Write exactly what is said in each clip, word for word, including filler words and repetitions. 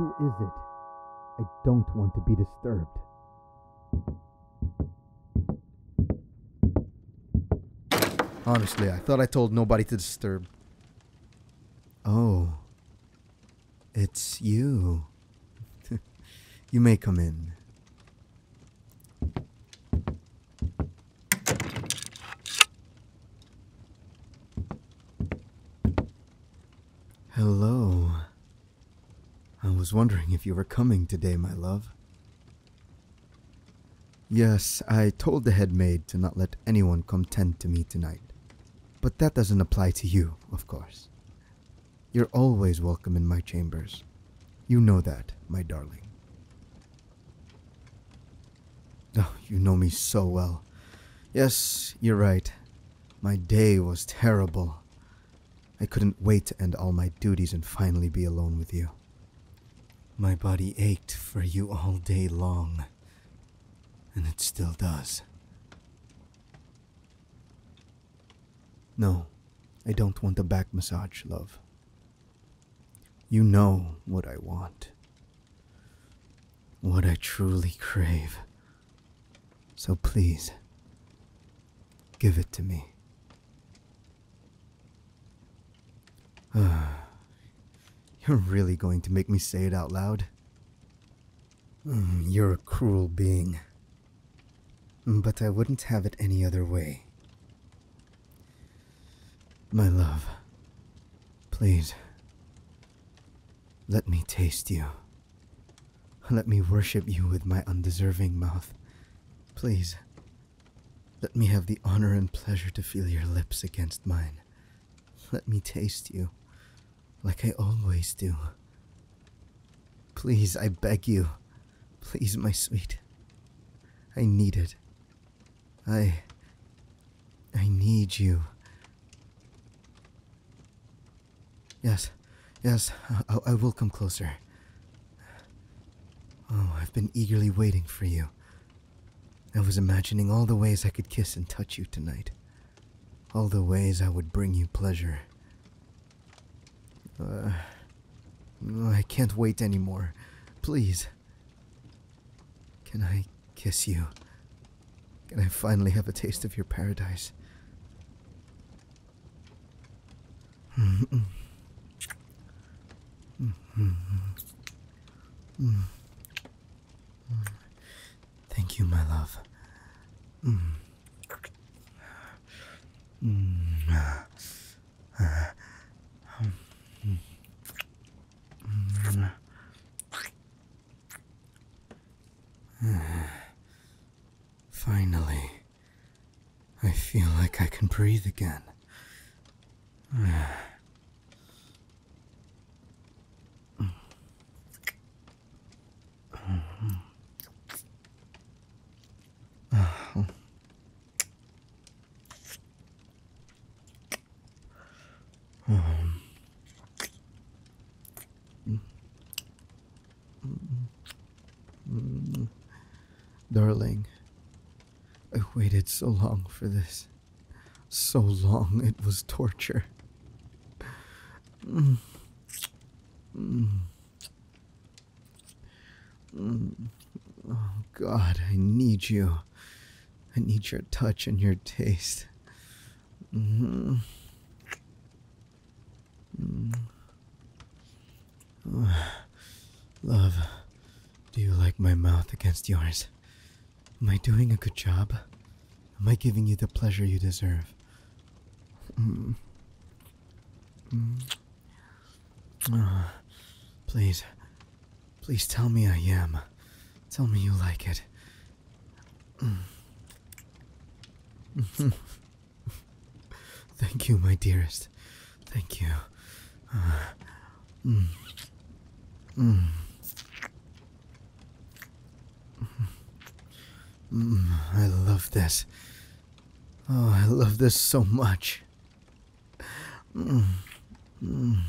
Who is it? I don't want to be disturbed. Honestly, I thought I told nobody to disturb. Oh. It's you. You may come in. Hello. I was wondering if you were coming today, my love. Yes, I told the head maid to not let anyone come tend to me tonight. But that doesn't apply to you, of course. You're always welcome in my chambers. You know that, my darling. Oh, you know me so well. Yes, you're right. My day was terrible. I couldn't wait to end all my duties and finally be alone with you. My body ached for you all day long. And it still does. No, I don't want a back massage, love. You know what I want. What I truly crave. So please, give it to me. You're really going to make me say it out loud? Mm, you're a cruel being. But I wouldn't have it any other way. My love, please, let me taste you. Let me worship you with my undeserving mouth. Please, let me have the honor and pleasure to feel your lips against mine. Let me taste you, like I always do. Please, I beg you. Please, my sweet. I need it. I... I need you. Yes, yes, I, I will come closer. Oh, I've been eagerly waiting for you. I was imagining all the ways I could kiss and touch you tonight. All the ways I would bring you pleasure. Uh, I can't wait anymore. Please. Can I kiss you? Can I finally have a taste of your paradise? Mm-mm. Mm-hmm. Mm. Thank you, my love. Mm. Mm. Uh, uh, um, mm. Mm. Uh, finally, I feel like I can breathe again. Uh. Darling, I waited so long for this. So long, it was torture. Mm. Mm. Mm. Oh God, I need you. I need your touch and your taste. Mm-hmm. Mm. Oh. Love, do you like my mouth against yours? Am I doing a good job? Am I giving you the pleasure you deserve? Mm. Mm. Oh, please, please tell me I am. Tell me you like it. Mm. Thank you, my dearest. Thank you. Uh, mm. Mm. Mm, I love this. Oh, I love this so much. Mm, mm.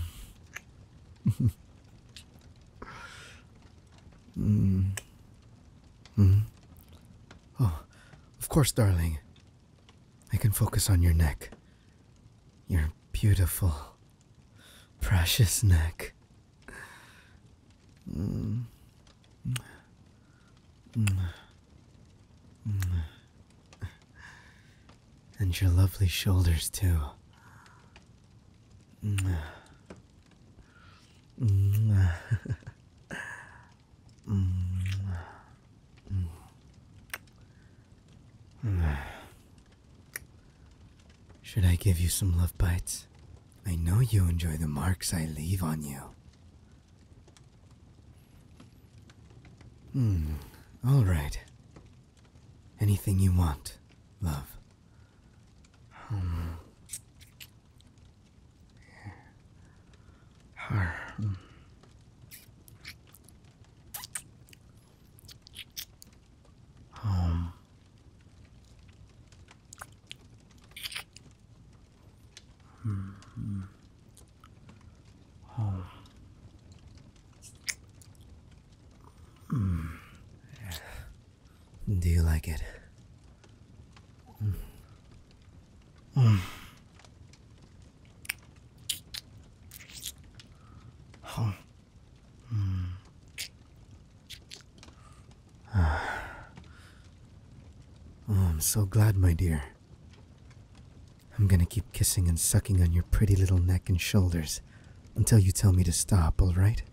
Mm, mm. Oh, of course, darling. I can focus on your neck. Your beautiful, precious neck. Mm. Mm. Mm. And your lovely shoulders, too. Mm. Mm. Mm. Mm. Should I give you some love bites? I know you enjoy the marks I leave on you. Hmm, all right. Anything you want, love. Um. Um. Mm-hmm. Oh. Mm. Do you like it? Mm. Mm. Oh. Mm. Ah. Oh, I'm so glad, my dear. I'm gonna keep kissing and sucking on your pretty little neck and shoulders until you tell me to stop, all right?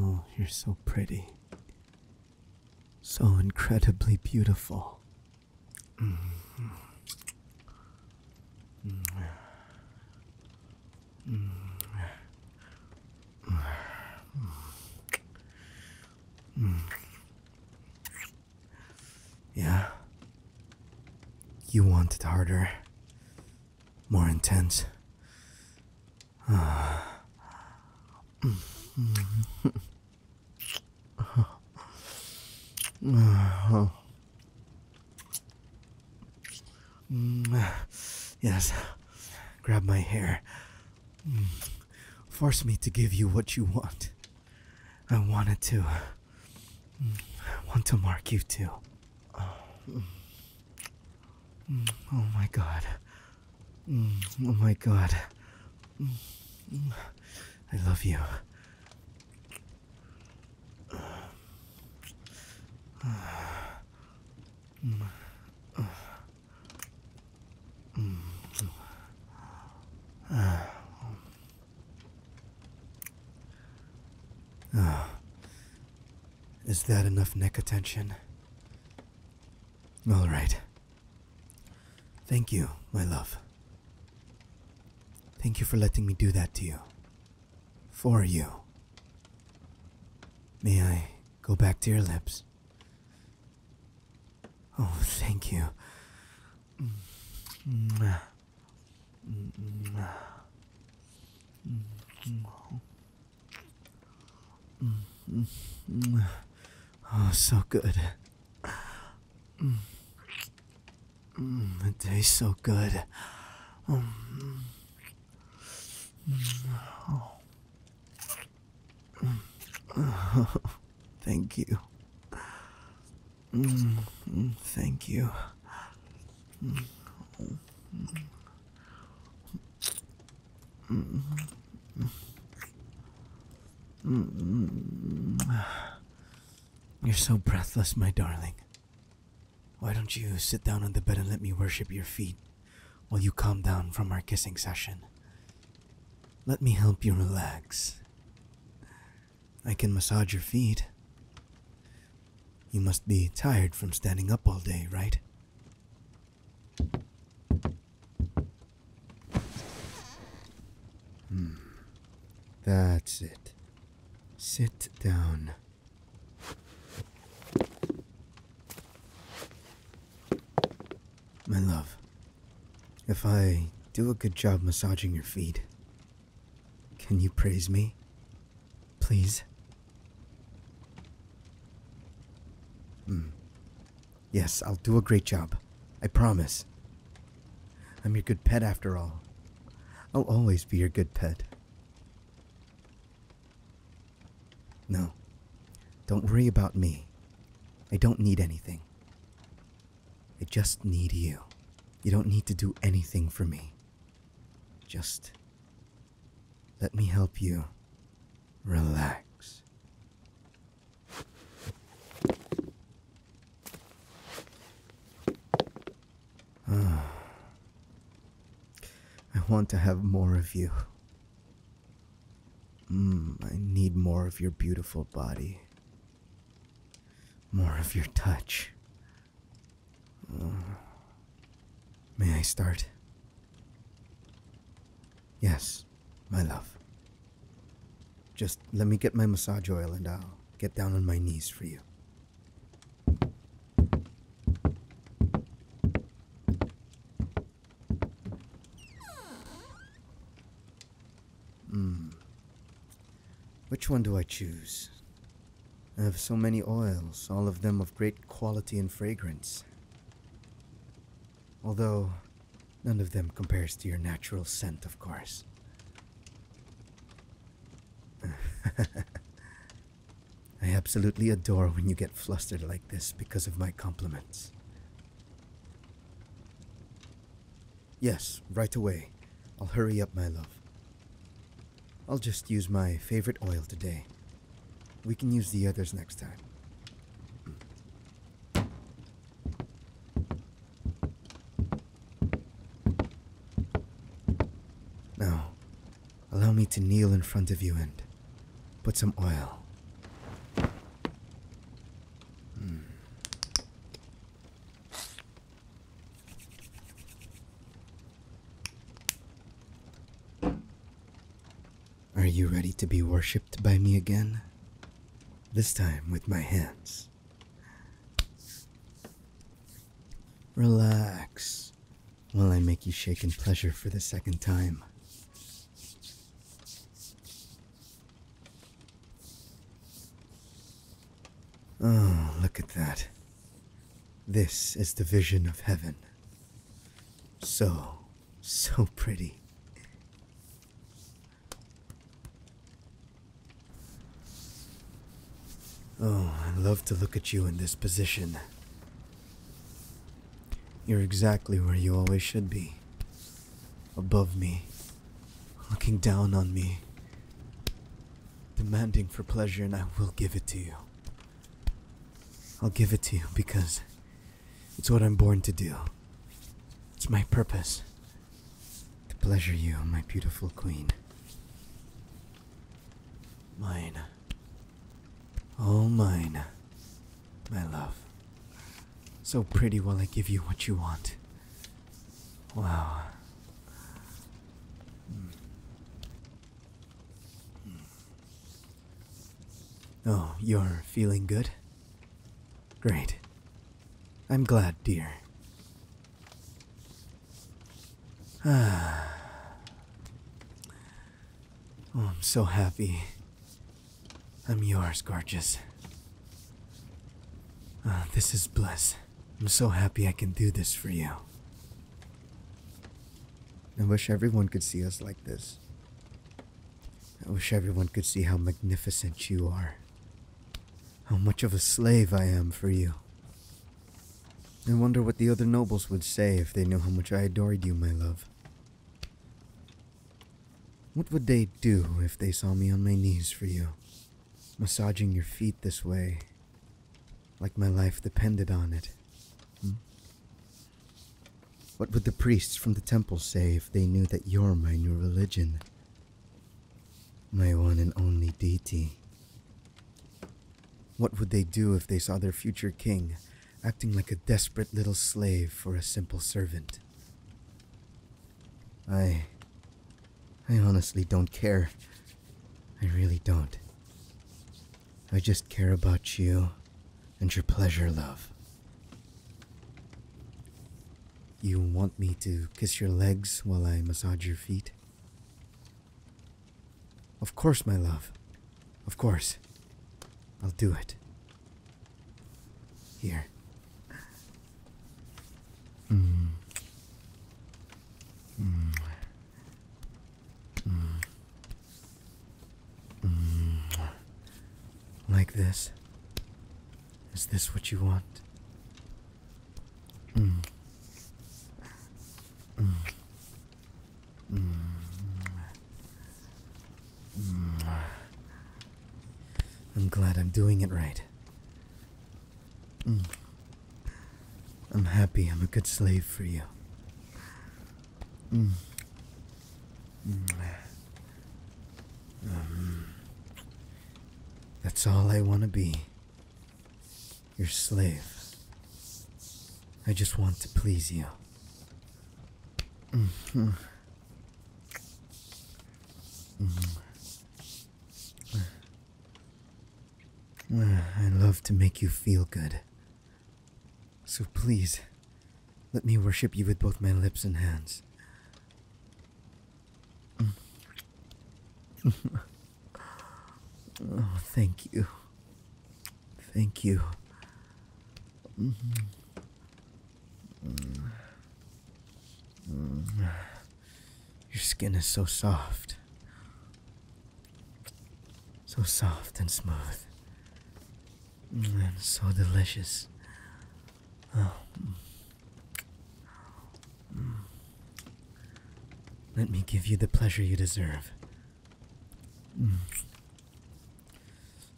Oh, you're so pretty. So incredibly beautiful. Mm-hmm. Mm-hmm. Mm-hmm. Yeah. You want it harder. More intense. Ah. Mm-hmm. Oh. Mm, yes, grab my hair. Mm. Force me to give you what you want. I wanted to. Mm. I want to mark you too. Oh, mm. Mm. Oh my god. Mm. Oh my god. Mm. Mm. I love you. Is that enough neck attention? All right. Thank you, my love. Thank you for letting me do that to you. For you. May I go back to your lips? Oh, thank you. Oh, so good. It tastes so good. Oh. Thank you. Mm, mm, thank you. Mm, mm, mm, mm, mm. You're so breathless, my darling. Why don't you sit down on the bed and let me worship your feet while you calm down from our kissing session? Let me help you relax. I can massage your feet. You must be tired from standing up all day, right? Hmm. That's it. Sit down. My love, if I do a good job massaging your feet, can you praise me? please. Mm. Yes, I'll do a great job. I promise. I'm your good pet after all. I'll always be your good pet. No. Don't worry about me. I don't need anything. I just need you. You don't need to do anything for me. Just let me help you relax. Ah. I want to have more of you. Mm, I need more of your beautiful body. More of your touch. Oh. May I start? Yes, my love. Just let me get my massage oil and I'll get down on my knees for you. Hmm. Which one do I choose? I have so many oils, all of them of great quality and fragrance. Although, none of them compares to your natural scent, of course. I absolutely adore when you get flustered like this because of my compliments. Yes, right away. I'll hurry up, my love. I'll just use my favorite oil today. We can use the others next time. Now, allow me to kneel in front of you and put some oil. Mm. Are you ready to be worshipped by me again? This time with my hands. Relax while I make you shake in pleasure for the second time. Oh, look at that. This is the vision of heaven. So, so pretty. Oh, I love to look at you in this position. You're exactly where you always should be. Above me. Looking down on me. Demanding for pleasure, and I will give it to you. I'll give it to you because it's what I'm born to do. It's my purpose. To pleasure you, my beautiful queen. Mine. All mine, my love. So pretty while I give you what you want. Wow. Oh, you're feeling good? Great. I'm glad, dear. Ah. Oh, I'm so happy. I'm yours, gorgeous. Oh, this is bliss. I'm so happy I can do this for you. I wish everyone could see us like this. I wish everyone could see how magnificent you are. How much of a slave I am for you. I wonder what the other nobles would say if they knew how much I adored you, my love. What would they do if they saw me on my knees for you? Massaging your feet this way, like my life depended on it. Hmm? What would the priests from the temple say if they knew that you're my new religion? My one and only deity. What would they do if they saw their future king acting like a desperate little slave for a simple servant? I... I honestly don't care. I really don't. I just care about you and your pleasure, love. You want me to kiss your legs while I massage your feet? Of course, my love. Of course. I'll do it. Here. Mm. Mm. Mm. Mm. Like this. Is this what you want? Mm. Mm. Mm. Mm. I'm glad I'm doing it right. Mm. I'm happy I'm a good slave for you. Mm. Mm. Um, that's all I want to be. Your slave. I just want to please you. Mm-hmm. Mm-hmm. Uh, I love to make you feel good. So please, let me worship you with both my lips and hands. Mm-hmm. Oh, thank you. Thank you. Mm-hmm. Mm. Mm. Your skin is so soft. So soft and smooth. Mm, and so delicious. Oh. Mm. Let me give you the pleasure you deserve. Mm.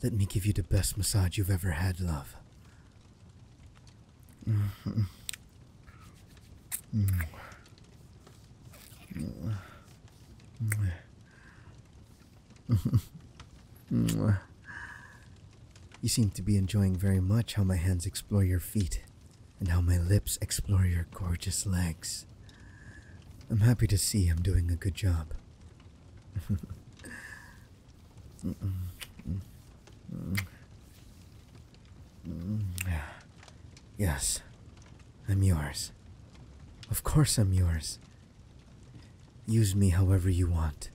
Let me give you the best massage you've ever had, love. Mm-hmm. Mm. Mm. Mm. Mm. You seem to be enjoying very much how my hands explore your feet and how my lips explore your gorgeous legs. I'm happy to see I'm doing a good job. Mm. Mm. Mm. Yes, I'm yours. Of course I'm yours. Use me however you want,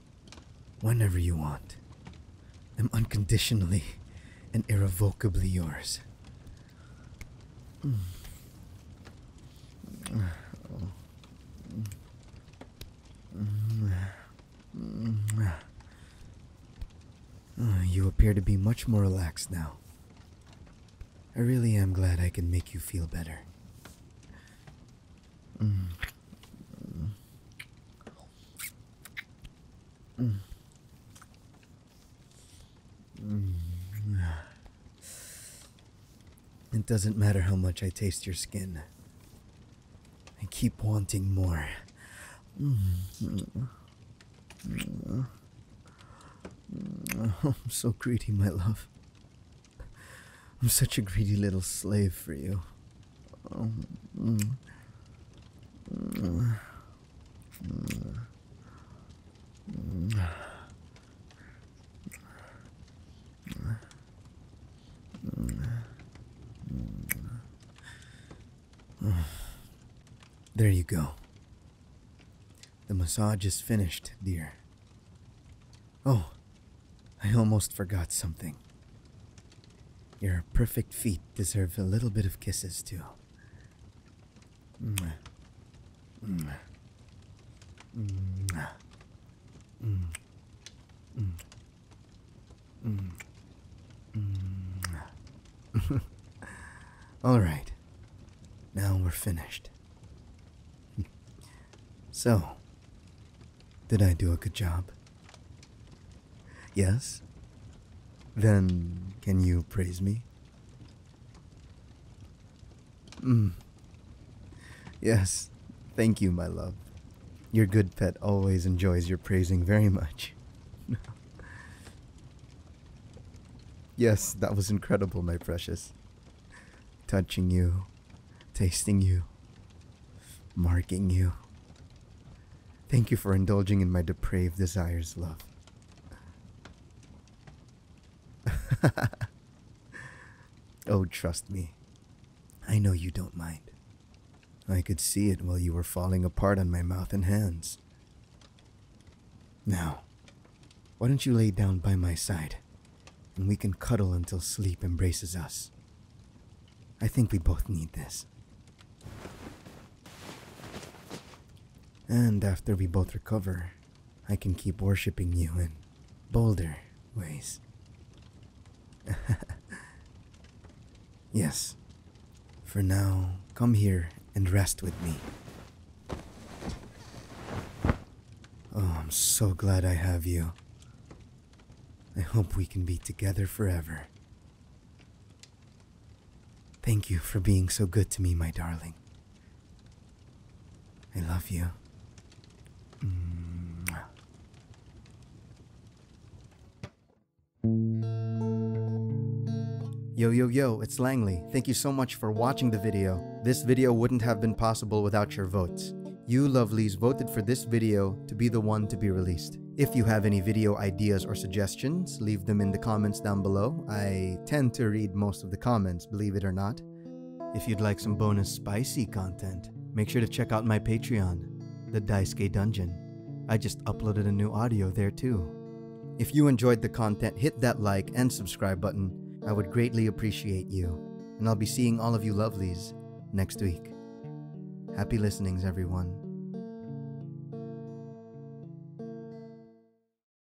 whenever you want. I'm unconditionally and irrevocably yours. You appear to be much more relaxed now. I really am glad I can make you feel better. Mm. Mm. Mm. Mm. It doesn't matter how much I taste your skin. I keep wanting more. Mm. Mm. Mm. Oh, I'm so greedy, my love. I'm such a greedy little slave for you. Oh. Mm. Mm. Mm. Mm. Mm. Mm. There you go. The massage is finished, dear. Oh, I almost forgot something. Your perfect feet deserve a little bit of kisses, too. Mm. Mm. Mm. Mm. Mm. Mm. Mm. All right. Now we're finished. So, did I do a good job? Yes? Then, can you praise me? Mm. Yes. Thank you, my love. Your good pet always enjoys your praising very much. Yes, that was incredible, my precious. Touching you, tasting you, marking you. Thank you for indulging in my depraved desires, love. Oh, trust me. I know you don't mind. I could see it while you were falling apart on my mouth and hands. Now, why don't you lay down by my side and we can cuddle until sleep embraces us. I think we both need this. And after we both recover, I can keep worshipping you in bolder ways. Yes. For now, come here and rest with me. Oh, I'm so glad I have you. I hope we can be together forever. Thank you for being so good to me, my darling. I love you. Yo yo yo, it's Langley. Thank you so much for watching the video. This video wouldn't have been possible without your votes. You lovelies voted for this video to be the one to be released. If you have any video ideas or suggestions, leave them in the comments down below. I tend to read most of the comments, believe it or not. If you'd like some bonus spicy content, make sure to check out my Patreon, The Daisuke Dungeon. I just uploaded a new audio there too. If you enjoyed the content, hit that like and subscribe button. I would greatly appreciate you, and I'll be seeing all of you lovelies next week. Happy listenings, everyone.